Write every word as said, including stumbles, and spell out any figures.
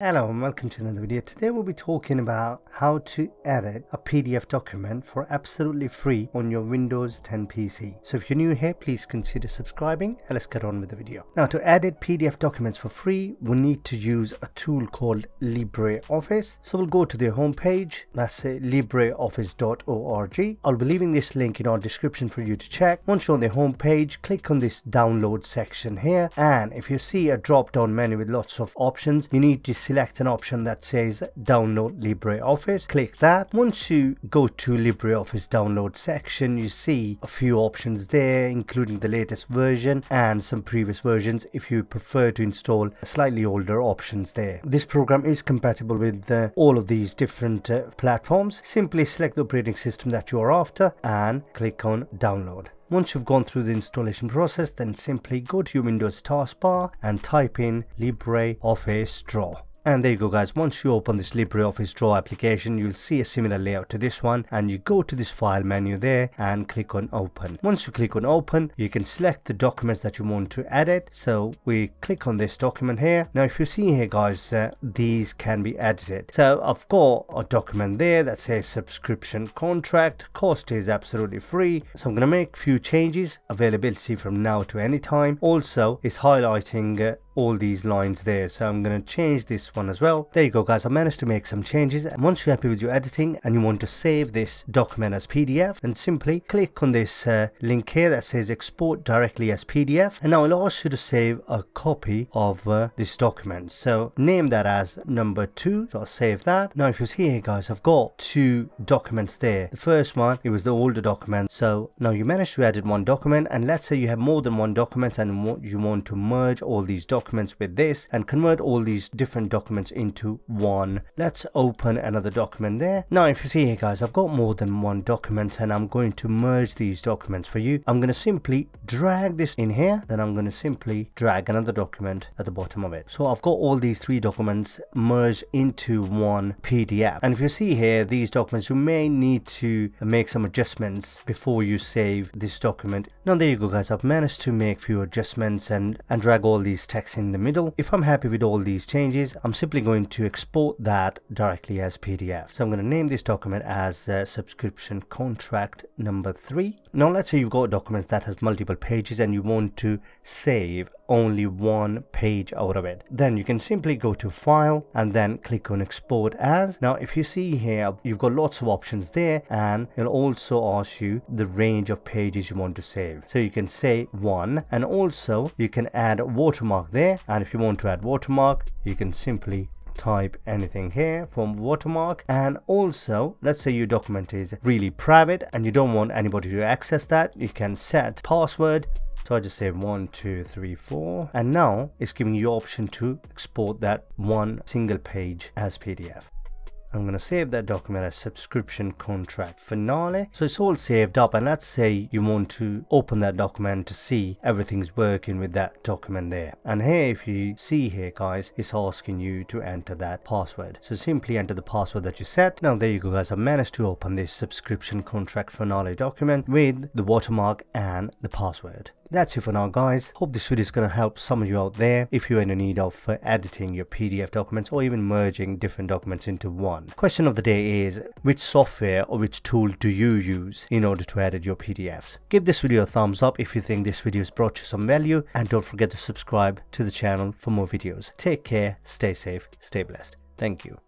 Hello and welcome to another video. Today we'll be talking about how to edit a P D F document for absolutely free on your Windows ten P C. So if you're new here, please consider subscribing and let's get on with the video. Now, to edit P D F documents for free, we'll need to use a tool called LibreOffice. So we'll go to their homepage, that's LibreOffice dot org. I'll be leaving this link in our description for you to check. Once you're on their homepage, click on this download section here, and if you see a drop down menu with lots of options, you need to see select an option that says download LibreOffice. Click that. Once you go to LibreOffice download section, you see a few options there, including the latest version and some previous versions if you prefer to install slightly older options there. This program is compatible with uh, all of these different uh, platforms. Simply select the operating system that you are after and click on download. Once you've gone through the installation process, then simply go to your Windows taskbar and type in LibreOffice Draw. And there you go, guys. Once you open this LibreOffice Draw application, you'll see a similar layout to this one, and you go to this file menu there and click on open. Once you click on open, you can select the documents that you want to edit. So we click on this document here. Now if you see here, guys, uh, these can be edited. So I've got a document there that says subscription contract, cost is absolutely free. So I'm going to make a few changes, availability from now to any time. Also, it's highlighting uh, all these lines there, so I'm going to change this one as well. There you go, guys. I managed to make some changes, and once you're happy with your editing and you want to save this document as P D F, then simply click on this uh, link here that says export directly as P D F, and now it'll ask you to save a copy of uh, this document. So name that as number two, so I'll save that. Now if you see here, guys, I've got two documents there. The first one, it was the older document, so now you managed to edit one document, and let's say you have more than one document and you want to merge all these documents with this and convert all these different documents into one. Let's open another document there. Now if you see here, guys, I've got more than one document and I'm going to merge these documents for you. I'm going to simply drag this in here, then I'm going to simply drag another document at the bottom of it. So I've got all these three documents merged into one P D F, and if you see here, these documents, you may need to make some adjustments before you save this document. Now there you go, guys. I've managed to make few adjustments and and drag all these text in the middle. If I'm happy with all these changes, I'm simply going to export that directly as P D F. So I'm going to name this document as uh, subscription contract number three. Now let's say you've got documents that has multiple pages and you want to save only one page out of it, then you can simply go to file and then click on export as. Now if you see here, you've got lots of options there, and it'll also ask you the range of pages you want to save, so you can say one, and also you can add a watermark there. And if you want to add watermark, you can simply type anything here from watermark. And also, let's say your document is really private and you don't want anybody to access that, you can set password. So I just say one, two, three, four, and now it's giving you option to export that one single page as P D F. I'm going to save that document as subscription contract finale. So it's all saved up, and let's say you want to open that document to see everything's working with that document there. And here, if you see here, guys, it's asking you to enter that password. So simply enter the password that you set. Now there you go, guys. I managed to open this subscription contract finale document with the watermark and the password. That's it for now, guys. Hope this video is going to help some of you out there if you're in need of uh, editing your P D F documents or even merging different documents into one. Question of the day is, which software or which tool do you use in order to edit your P D Fs? Give this video a thumbs up if you think this video has brought you some value, and don't forget to subscribe to the channel for more videos. Take care, stay safe, stay blessed. Thank you.